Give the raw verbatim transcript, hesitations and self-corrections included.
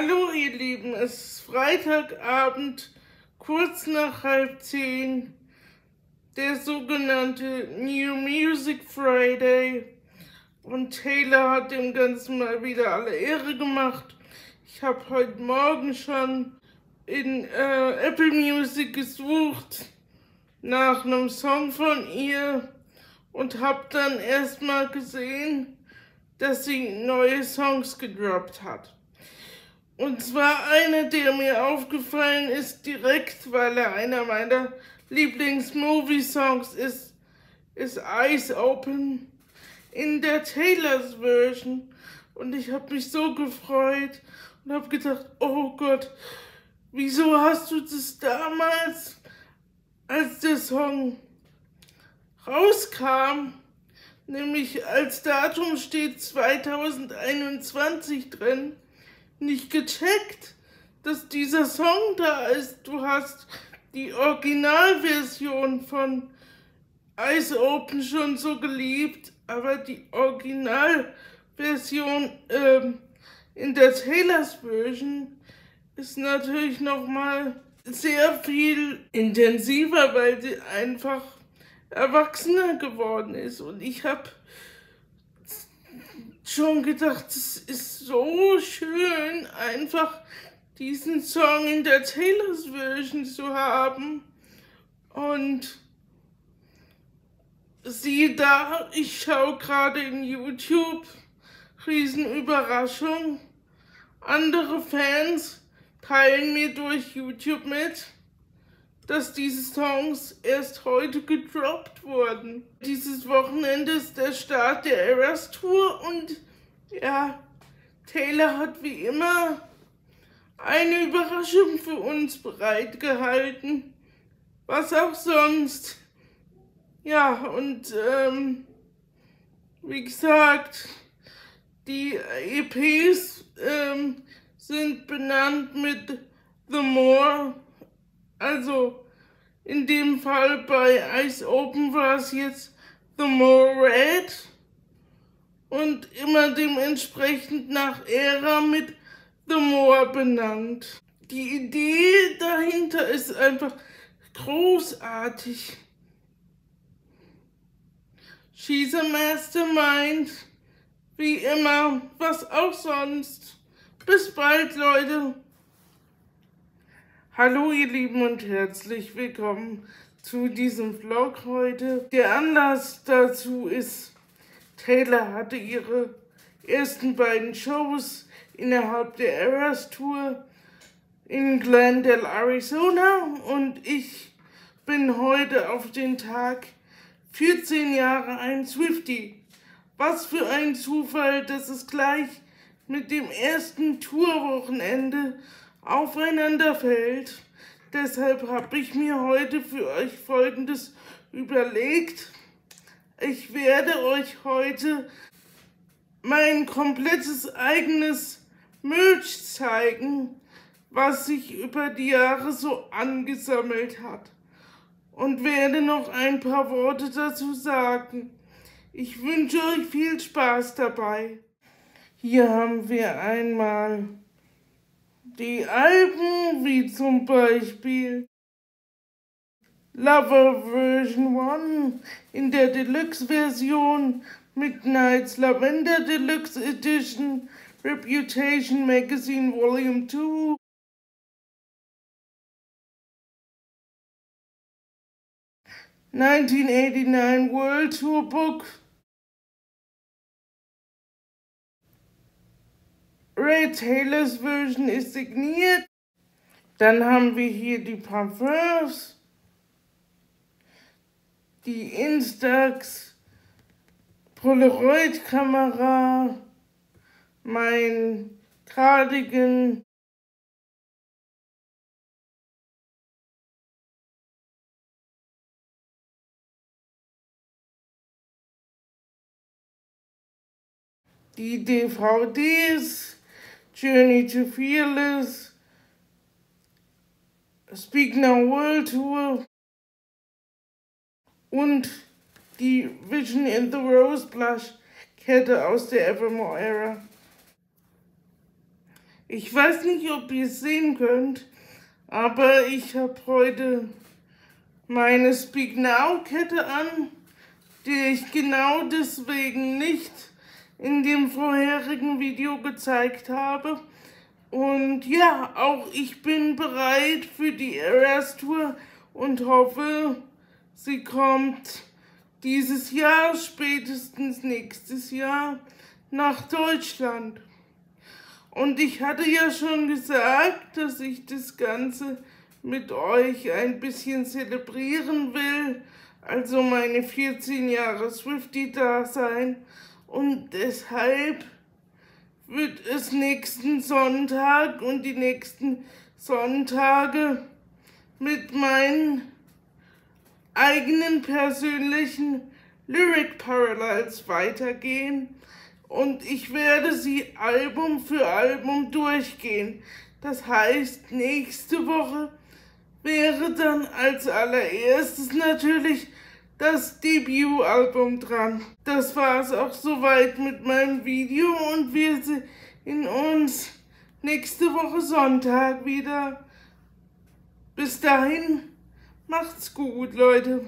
Hallo ihr Lieben, es ist Freitagabend, kurz nach halb zehn, der sogenannte New Music Friday und Taylor hat dem Ganzen mal wieder alle Ehre gemacht. Ich habe heute Morgen schon in äh, Apple Music gesucht nach einem Song von ihr und habe dann erstmal gesehen, dass sie neue Songs gedroppt hat. Und zwar einer, der mir aufgefallen ist direkt, weil er einer meiner Lieblings-Movie-Songs ist, ist Eyes Open in der Taylor's Version. Und ich habe mich so gefreut und habe gedacht, oh Gott, wieso hast du das damals, als der Song rauskam, nämlich als Datum steht zweitausendeinundzwanzig drin, nicht gecheckt, dass dieser Song da ist. Du hast die Originalversion von Eyes Open schon so geliebt, aber die Originalversion ähm, in der Taylor's Version ist natürlich nochmal sehr viel intensiver, weil sie einfach erwachsener geworden ist. Und ich habe schon gedacht, es ist so schön, einfach diesen Song in der Taylor's Version zu haben und siehe da, ich schaue gerade in YouTube, Riesenüberraschung, andere Fans teilen mir durch YouTube mit, dass diese Songs erst heute gedroppt wurden. Dieses Wochenende ist der Start der Eras Tour und ja, Taylor hat wie immer eine Überraschung für uns bereitgehalten. Was auch sonst. Ja, und ähm, wie gesagt, die E Ps ähm, sind benannt mit The More. Also, in dem Fall bei Eyes Open war es jetzt The More Red und immer dementsprechend nach Ära mit The More benannt. Die Idee dahinter ist einfach großartig. She's a Mastermind, wie immer, was auch sonst. Bis bald, Leute. Hallo ihr Lieben und herzlich willkommen zu diesem Vlog heute. Der Anlass dazu ist, Taylor hatte ihre ersten beiden Shows innerhalb der Eras Tour in Glendale, Arizona und ich bin heute auf den Tag vierzehn Jahre ein Swiftie. Was für ein Zufall, dass es gleich mit dem ersten Tourwochenende aufeinander fällt. Deshalb habe ich mir heute für euch Folgendes überlegt. Ich werde euch heute mein komplettes eigenes Merch zeigen, was sich über die Jahre so angesammelt hat. Und werde noch ein paar Worte dazu sagen. Ich wünsche euch viel Spaß dabei. Hier haben wir einmal die Alben, wie zum Beispiel Lover Version eins in der Deluxe-Version, Midnights Lavender Deluxe Edition, Reputation Magazine Volume two, nineteen eighty-nine World Tour Book, Ray Taylor's Version ist signiert. Dann haben wir hier die Parfums, die Instax, Polaroid-Kamera, mein Cardigan, die D V Ds, Journey to Fearless, Speak Now World Tour und die Vision in the Rose Blush Kette aus der Evermore Ära. Ich weiß nicht, ob ihr es sehen könnt, aber ich habe heute meine Speak Now Kette an, die ich genau deswegen nicht in dem vorherigen Video gezeigt habe. Und ja, auch ich bin bereit für die Eras Tour und hoffe, sie kommt dieses Jahr, spätestens nächstes Jahr, nach Deutschland. Und ich hatte ja schon gesagt, dass ich das Ganze mit euch ein bisschen zelebrieren will, also meine vierzehn Jahre Swiftie-Dasein. Und deshalb wird es nächsten Sonntag und die nächsten Sonntage mit meinen eigenen persönlichen Lyric Parallels weitergehen. Und ich werde sie Album für Album durchgehen. Das heißt, nächste Woche wäre dann als allererstes natürlich das Debütalbum dran. Das war es auch soweit mit meinem Video und wir sehen uns nächste Woche Sonntag wieder. Bis dahin, macht's gut, Leute.